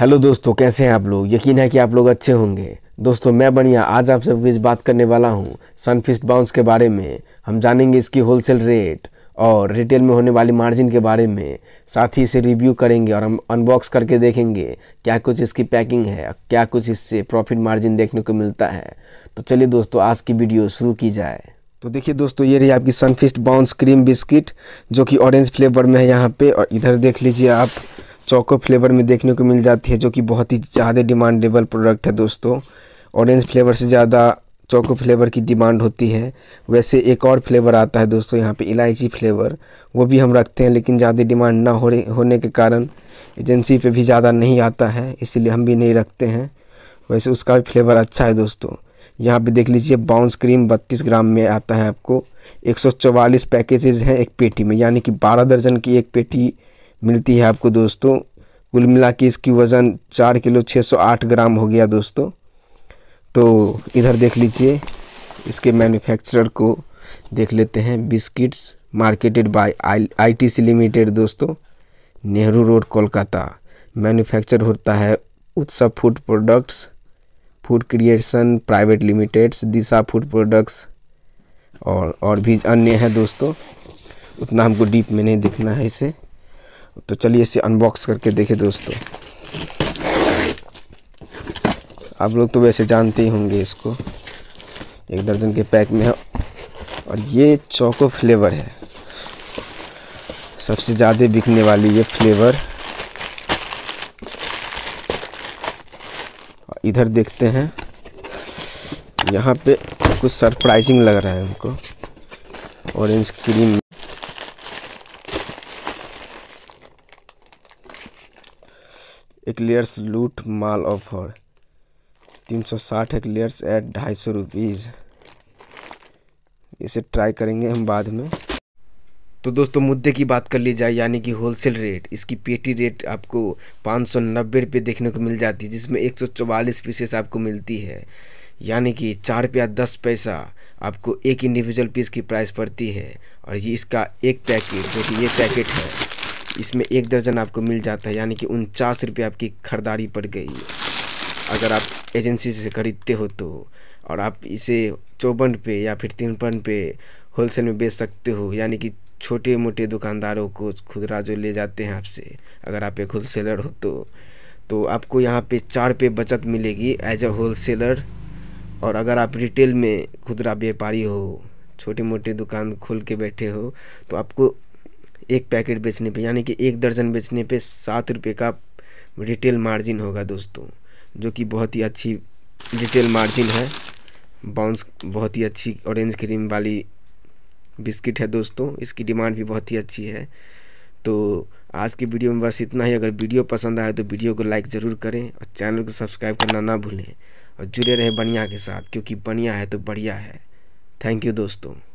Hello दोस्तों, कैसे हैं आप लोग। यकीन है कि आप लोग अच्छे होंगे। दोस्तों मैं बढ़िया आज आप सबके बीच बात करने वाला हूं सनफीस्ट बाउंस के बारे में। हम जानेंगे इसकी होलसेल रेट और रिटेल में होने वाली मार्जिन के बारे में, साथ ही इसे रिव्यू करेंगे और हम अनबॉक्स करके देखेंगे क्या कुछ इसकी पैकिंग है, क्या कुछ इससे प्रॉफिट मार्जिन देखने को मिलता है। तो चलिए दोस्तों आज की वीडियो शुरू की जाए। तो देखिए दोस्तों, ये रही आपकी सनफीस्ट बाउंस क्रीम बिस्किट जो कि ऑरेंज फ्लेवर में है यहाँ पे, और इधर देख लीजिए आप चोको फ्लेवर में देखने को मिल जाती है जो कि बहुत ही ज़्यादा डिमांडेबल प्रोडक्ट है दोस्तों। ऑरेंज फ्लेवर से ज़्यादा चोको फ्लेवर की डिमांड होती है। वैसे एक और फ्लेवर आता है दोस्तों यहाँ पे, इलायची फ्लेवर, वो भी हम रखते हैं लेकिन ज़्यादा डिमांड ना होने के कारण एजेंसी पे भी ज़्यादा नहीं आता है, इसीलिए हम भी नहीं रखते हैं। वैसे उसका भी फ्लेवर अच्छा है दोस्तों। यहाँ पे देख लीजिए बाउंस क्रीम 32 ग्राम में आता है आपको। 144 पैकेजेज़ हैं एक पेटी में, यानी कि 12 दर्जन की एक पेटी मिलती है आपको दोस्तों। कुल मिला के इसकी वज़न 4 किलो 608 ग्राम हो गया दोस्तों। तो इधर देख लीजिए इसके मैन्युफैक्चरर को देख लेते हैं। Biscuits marketed by ITC limited दोस्तों, नेहरू रोड कोलकाता। मैन्युफैक्चर होता है Utsav food products, food creation private limiteds, Disha food products और भी अन्य हैं दोस्तों। उतना हमको डीप में नहीं दिखना है इसे। तो चलिए इसे अनबॉक्स करके देखें दोस्तों। आप लोग तो वैसे जानते ही होंगे इसको, 1 दर्जन के पैक में है और ये चोको फ्लेवर है, सबसे ज़्यादा बिकने वाली ये फ्लेवर। इधर देखते हैं, यहाँ पे कुछ सरप्राइजिंग लग रहा है हमको। ऑरेंज क्रीम, एक्लेयर्स लूट माल ऑफर, 360 एक्लेयर्स एट 250 रुपीज़। इसे ट्राई करेंगे हम बाद में। तो दोस्तों मुद्दे की बात कर ली जाए, यानी कि होलसेल रेट। इसकी पेटी रेट आपको 590 रुपये देखने को मिल जाती है, जिसमें 144 पीसेस आपको मिलती है, यानी कि 4 रुपया 10 पैसा आपको एक इंडिविजुअल पीस की प्राइस पड़ती है। और ये इसका एक पैकेट, जो कि ये पैकेट है, इसमें 1 दर्जन आपको मिल जाता है, यानी कि 49 रुपये आपकी खरीदारी पड़ गई अगर आप एजेंसी से ख़रीदते हो तो। और आप इसे 54 रुपये या फिर 53 रुपये होलसेल में बेच सकते हो, यानी कि छोटे मोटे दुकानदारों को, खुदरा जो ले जाते हैं आपसे, अगर आप एक होलसेलर हो तो आपको यहाँ पे 4 रुपये बचत मिलेगी एज अ होलसेलर। और अगर आप रिटेल में खुदरा व्यापारी हो, छोटे मोटे दुकान खोल के बैठे हो, तो आपको एक पैकेट बेचने पे, यानी कि 1 दर्जन बेचने पे 7 रुपये का रिटेल मार्जिन होगा दोस्तों, जो कि बहुत ही अच्छी रिटेल मार्जिन है। बाउंस बहुत ही अच्छी ऑरेंज क्रीम वाली बिस्किट है दोस्तों, इसकी डिमांड भी बहुत ही अच्छी है। तो आज की वीडियो में बस इतना ही। अगर वीडियो पसंद आए तो वीडियो को लाइक ज़रूर करें और चैनल को सब्सक्राइब करना ना भूलें, और जुड़े रहें बनिया के साथ, क्योंकि बनिया है तो बढ़िया है। थैंक यू दोस्तों।